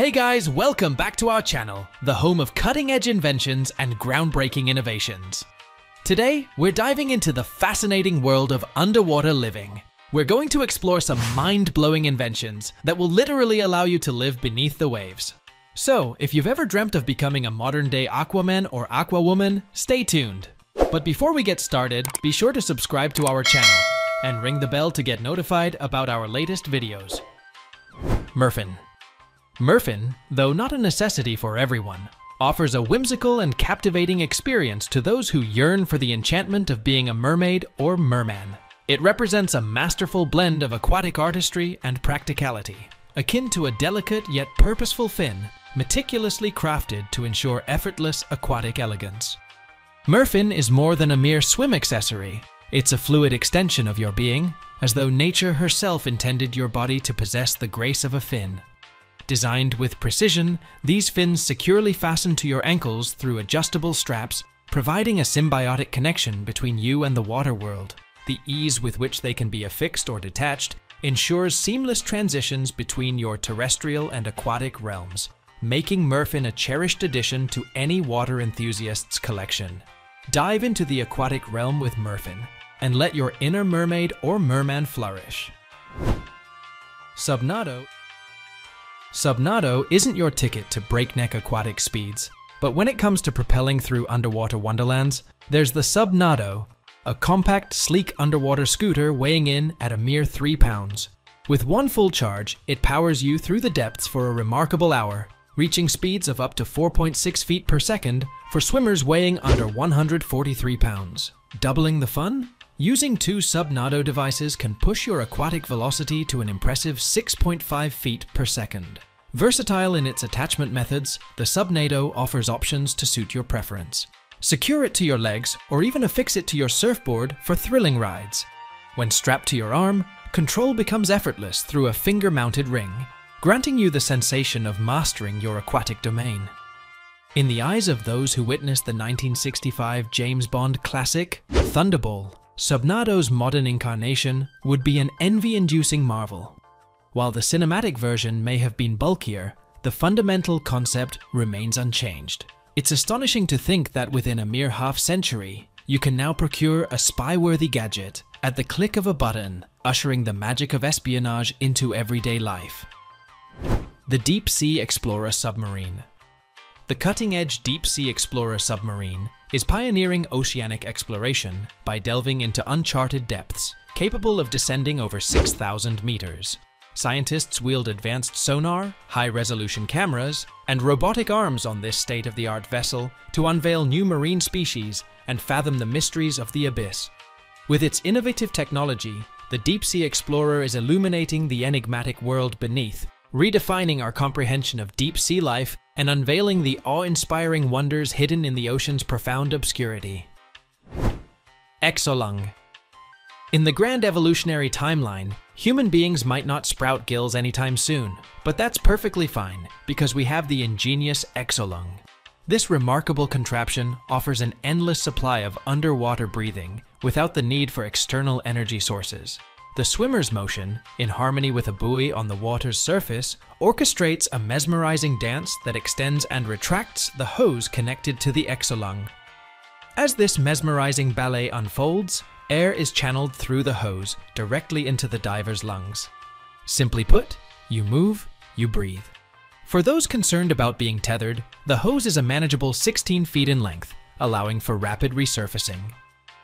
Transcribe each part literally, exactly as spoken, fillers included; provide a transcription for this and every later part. Hey guys, welcome back to our channel, the home of cutting-edge inventions and groundbreaking innovations. Today, we're diving into the fascinating world of underwater living. We're going to explore some mind-blowing inventions that will literally allow you to live beneath the waves. So, if you've ever dreamt of becoming a modern-day Aquaman or Aquawoman, stay tuned. But before we get started, be sure to subscribe to our channel and ring the bell to get notified about our latest videos. Merfin. Merfin, though not a necessity for everyone, offers a whimsical and captivating experience to those who yearn for the enchantment of being a mermaid or merman. It represents a masterful blend of aquatic artistry and practicality, akin to a delicate yet purposeful fin, meticulously crafted to ensure effortless aquatic elegance. Merfin is more than a mere swim accessory. It's a fluid extension of your being, as though nature herself intended your body to possess the grace of a fin. Designed with precision, these fins securely fasten to your ankles through adjustable straps, providing a symbiotic connection between you and the water world. The ease with which they can be affixed or detached ensures seamless transitions between your terrestrial and aquatic realms, making Merfin a cherished addition to any water enthusiast's collection. Dive into the aquatic realm with Merfin, and let your inner mermaid or merman flourish. Subnado. Subnado isn't your ticket to breakneck aquatic speeds, but when it comes to propelling through underwater wonderlands, there's the Subnado, a compact, sleek underwater scooter weighing in at a mere three pounds. With one full charge, it powers you through the depths for a remarkable hour, reaching speeds of up to four point six feet per second for swimmers weighing under one hundred forty-three pounds. Doubling the fun? Using two Subnado devices can push your aquatic velocity to an impressive six point five feet per second. Versatile in its attachment methods, the Subnado offers options to suit your preference. Secure it to your legs or even affix it to your surfboard for thrilling rides. When strapped to your arm, control becomes effortless through a finger-mounted ring, granting you the sensation of mastering your aquatic domain. In the eyes of those who witnessed the nineteen sixty-five James Bond classic, Thunderball, Subnado's modern incarnation would be an envy-inducing marvel. While the cinematic version may have been bulkier, the fundamental concept remains unchanged. It's astonishing to think that within a mere half-century, you can now procure a spy-worthy gadget at the click of a button, ushering the magic of espionage into everyday life. The Deep Sea Explorer Submarine. The cutting-edge Deep Sea Explorer Submarine is pioneering oceanic exploration by delving into uncharted depths, capable of descending over six thousand meters. Scientists wield advanced sonar, high-resolution cameras, and robotic arms on this state-of-the-art vessel to unveil new marine species and fathom the mysteries of the abyss. With its innovative technology, the Deep Sea Explorer is illuminating the enigmatic world beneath, redefining our comprehension of deep-sea life and unveiling the awe-inspiring wonders hidden in the ocean's profound obscurity. Exolung. In the grand evolutionary timeline, human beings might not sprout gills anytime soon, but that's perfectly fine because we have the ingenious Exolung. This remarkable contraption offers an endless supply of underwater breathing without the need for external energy sources. The swimmer's motion, in harmony with a buoy on the water's surface, orchestrates a mesmerizing dance that extends and retracts the hose connected to the Exolung. As this mesmerizing ballet unfolds, air is channeled through the hose directly into the diver's lungs. Simply put, you move, you breathe. For those concerned about being tethered, the hose is a manageable sixteen feet in length, allowing for rapid resurfacing.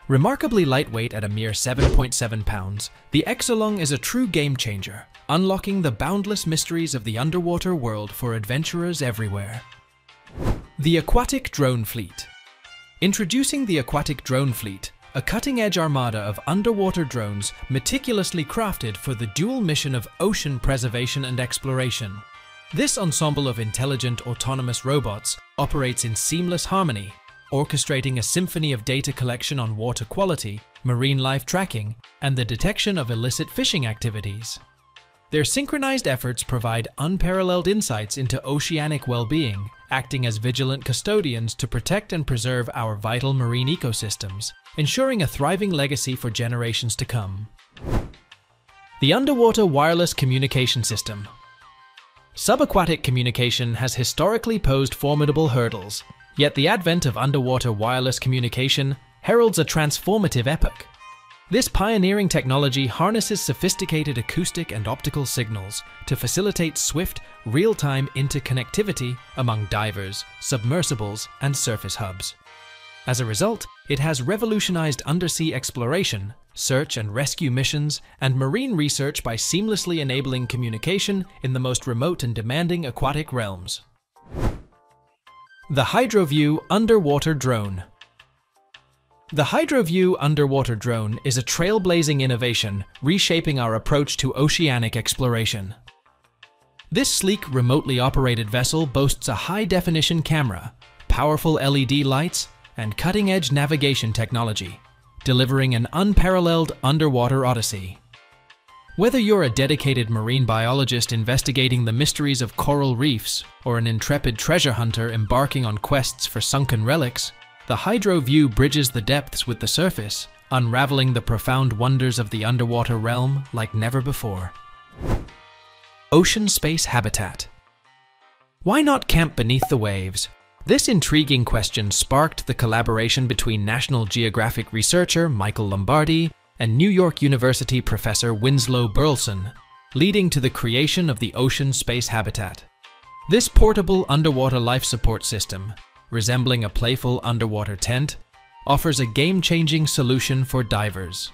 Remarkably lightweight at a mere seven point seven pounds, the Exolung is a true game-changer, unlocking the boundless mysteries of the underwater world for adventurers everywhere. The Aquatic Drone Fleet. Introducing the Aquatic Drone Fleet, a cutting-edge armada of underwater drones meticulously crafted for the dual mission of ocean preservation and exploration. This ensemble of intelligent autonomous robots operates in seamless harmony, orchestrating a symphony of data collection on water quality, marine life tracking, and the detection of illicit fishing activities. Their synchronized efforts provide unparalleled insights into oceanic well-being, acting as vigilant custodians to protect and preserve our vital marine ecosystems, ensuring a thriving legacy for generations to come. The Underwater Wireless Communication System. Subaquatic communication has historically posed formidable hurdles, yet the advent of underwater wireless communication heralds a transformative epoch. This pioneering technology harnesses sophisticated acoustic and optical signals to facilitate swift, real-time interconnectivity among divers, submersibles, and surface hubs. As a result, it has revolutionized undersea exploration, search and rescue missions, and marine research by seamlessly enabling communication in the most remote and demanding aquatic realms. The HydroView Underwater Drone. The HydroView Underwater Drone is a trailblazing innovation, reshaping our approach to oceanic exploration. This sleek, remotely operated vessel boasts a high-definition camera, powerful L E D lights, and cutting-edge navigation technology, delivering an unparalleled underwater odyssey. Whether you're a dedicated marine biologist investigating the mysteries of coral reefs or an intrepid treasure hunter embarking on quests for sunken relics, the HydroView bridges the depths with the surface, unraveling the profound wonders of the underwater realm like never before. Ocean Space Habitat. Why not camp beneath the waves? This intriguing question sparked the collaboration between National Geographic researcher Michael Lombardi and New York University professor Winslow Burlson, leading to the creation of the Ocean Space Habitat. This portable underwater life support system, resembling a playful underwater tent, offers a game-changing solution for divers.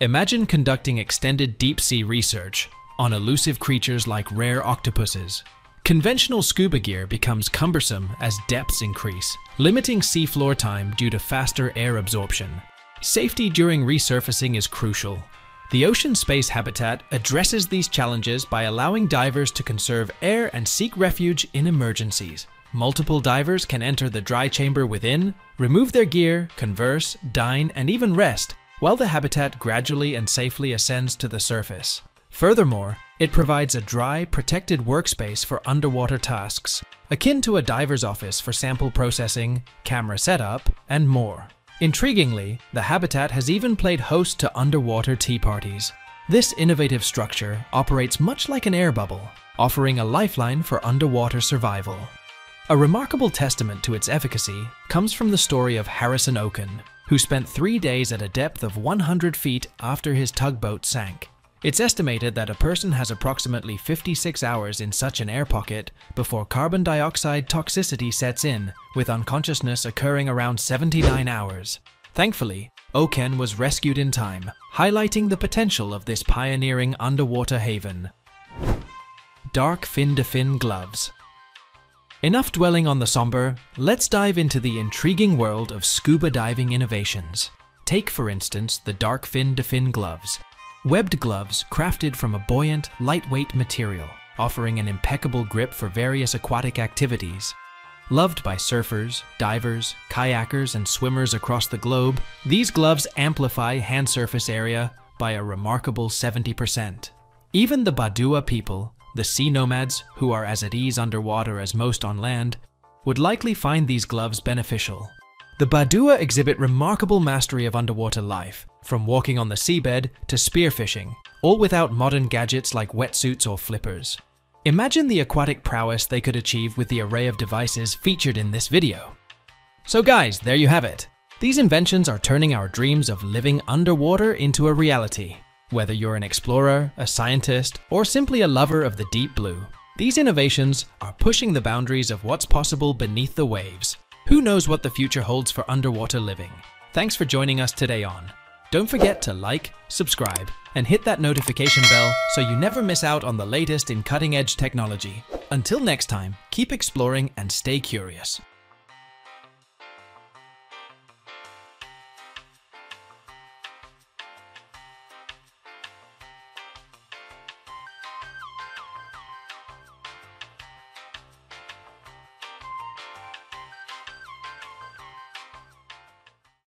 Imagine conducting extended deep-sea research on elusive creatures like rare octopuses. Conventional scuba gear becomes cumbersome as depths increase, limiting seafloor time due to faster air absorption. Safety during resurfacing is crucial. The Ocean Space Habitat addresses these challenges by allowing divers to conserve air and seek refuge in emergencies. Multiple divers can enter the dry chamber within, remove their gear, converse, dine, and even rest, while the habitat gradually and safely ascends to the surface. Furthermore, it provides a dry, protected workspace for underwater tasks, akin to a diver's office for sample processing, camera setup, and more. Intriguingly, the habitat has even played host to underwater tea parties. This innovative structure operates much like an air bubble, offering a lifeline for underwater survival. A remarkable testament to its efficacy comes from the story of Harrison Okene, who spent three days at a depth of one hundred feet after his tugboat sank. It's estimated that a person has approximately fifty-six hours in such an air pocket before carbon dioxide toxicity sets in, with unconsciousness occurring around seventy-nine hours. Thankfully, Okene was rescued in time, highlighting the potential of this pioneering underwater haven. Dark fin de fin gloves. Enough dwelling on the somber, let's dive into the intriguing world of scuba diving innovations. Take, for instance, the Dark fin de fin gloves. Webbed gloves crafted from a buoyant, lightweight material, offering an impeccable grip for various aquatic activities. Loved by surfers, divers, kayakers, and swimmers across the globe, these gloves amplify hand surface area by a remarkable seventy percent. Even the Badua people, the sea nomads, who are as at ease underwater as most on land, would likely find these gloves beneficial. The Badua exhibit remarkable mastery of underwater life, from walking on the seabed to spearfishing, all without modern gadgets like wetsuits or flippers. Imagine the aquatic prowess they could achieve with the array of devices featured in this video. So guys, there you have it. These inventions are turning our dreams of living underwater into a reality. Whether you're an explorer, a scientist, or simply a lover of the deep blue, these innovations are pushing the boundaries of what's possible beneath the waves. Who knows what the future holds for underwater living? Thanks for joining us today on. Don't forget to like, subscribe, and hit that notification bell so you never miss out on the latest in cutting-edge technology. Until next time, keep exploring and stay curious.